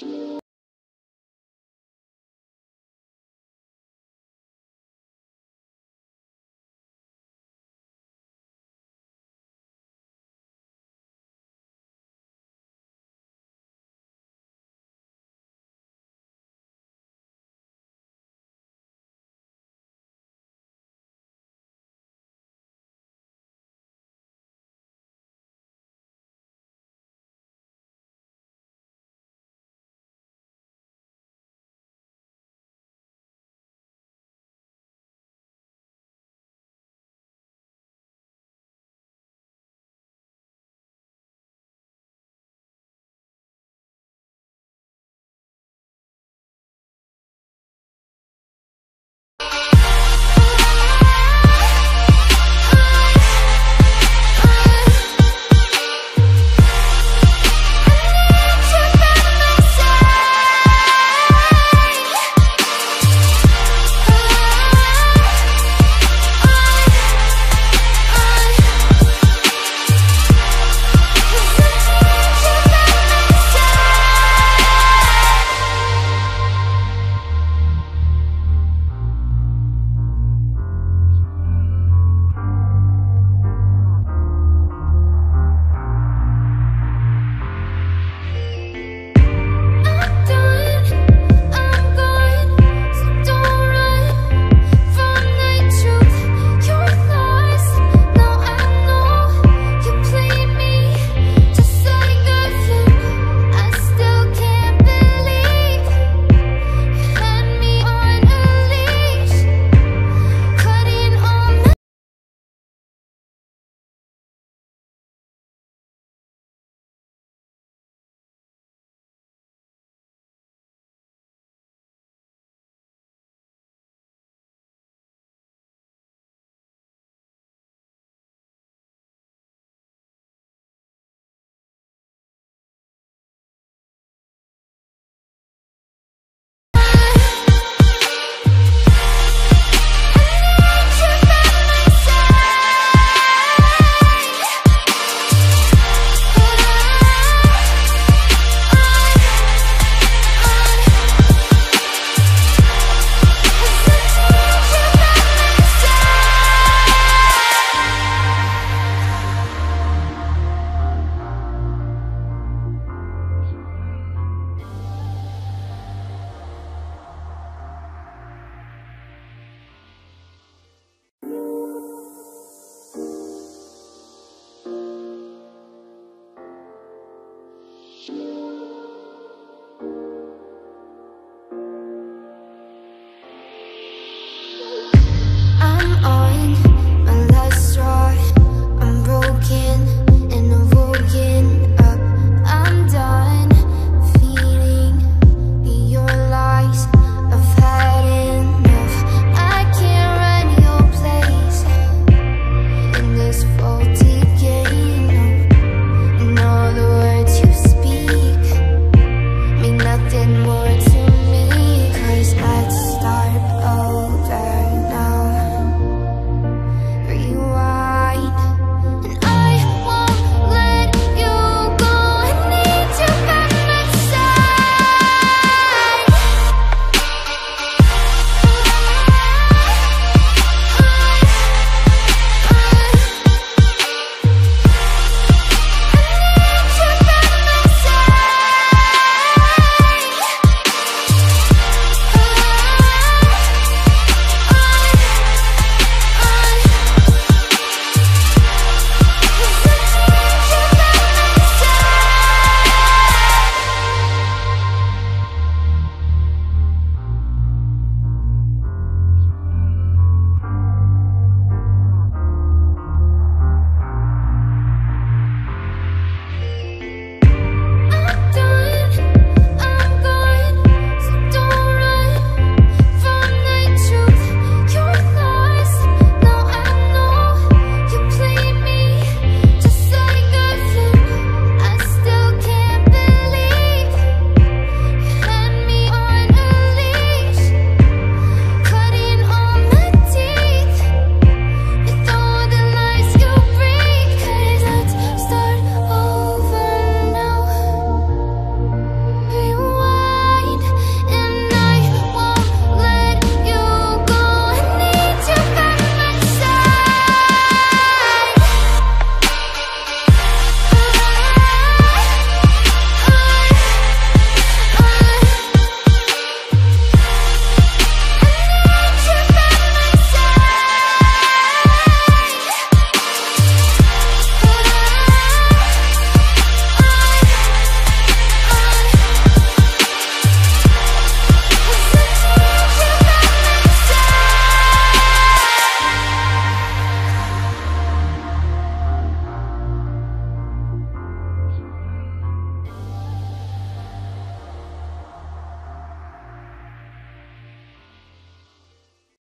I'm on